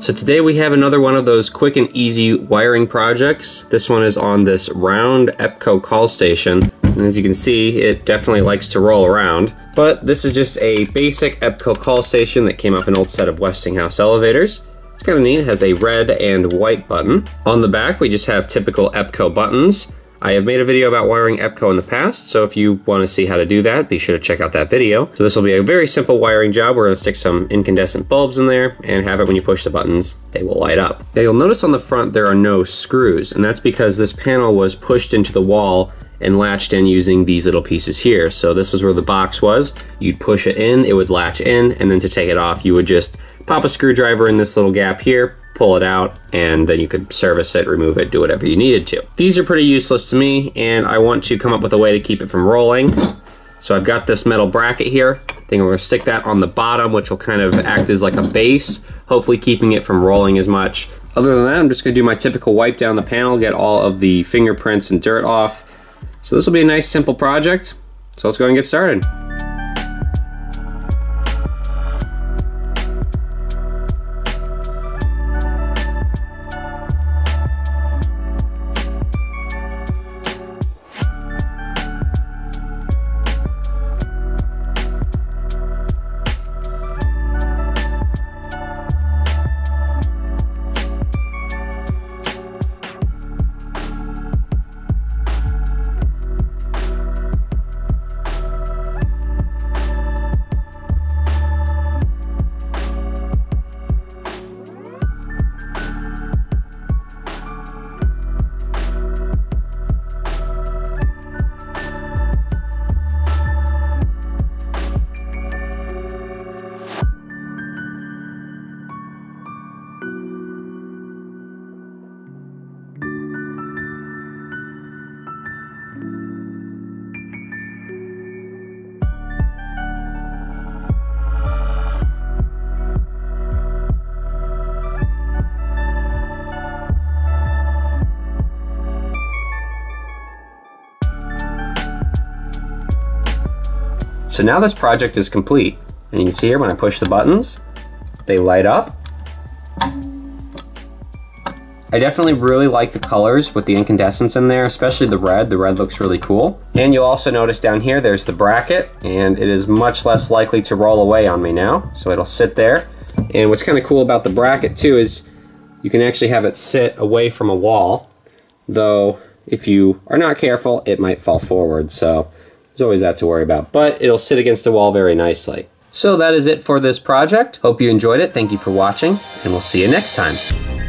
So today we have another one of those quick and easy wiring projects. This one is on this round EPCO call station. And as you can see, it definitely likes to roll around. But this is just a basic EPCO call station that came off an old set of Westinghouse elevators. It's kind of neat, it has a red and white button. On the back, we just have typical EPCO buttons. I have made a video about wiring EPCO in the past, so if you want to see how to do that, be sure to check out that video. So this will be a very simple wiring job. We're going to stick some incandescent bulbs in there and have it when you push the buttons, they will light up. Now you'll notice on the front there are no screws, and that's because this panel was pushed into the wall and latched in using these little pieces here. So this was where the box was. You'd push it in, it would latch in, and then to take it off, you would just pop a screwdriver in this little gap here, pull it out, and then you could service it, remove it, do whatever you needed to. These are pretty useless to me, and I want to come up with a way to keep it from rolling. So I've got this metal bracket here. I think we're gonna stick that on the bottom, which will kind of act as like a base, hopefully keeping it from rolling as much. Other than that, I'm just gonna do my typical wipe down the panel, get all of the fingerprints and dirt off. So this will be a nice, simple project. So let's go and get started. So now this project is complete, and you can see here when I push the buttons, they light up. I definitely really like the colors with the incandescents in there, especially the red. The red looks really cool. And you'll also notice down here, there's the bracket, and it is much less likely to roll away on me now. So it'll sit there. And what's kind of cool about the bracket too is you can actually have it sit away from a wall, though if you are not careful, it might fall forward. So there's always that to worry about, but it'll sit against the wall very nicely. So that is it for this project. Hope you enjoyed it. Thank you for watching, and we'll see you next time.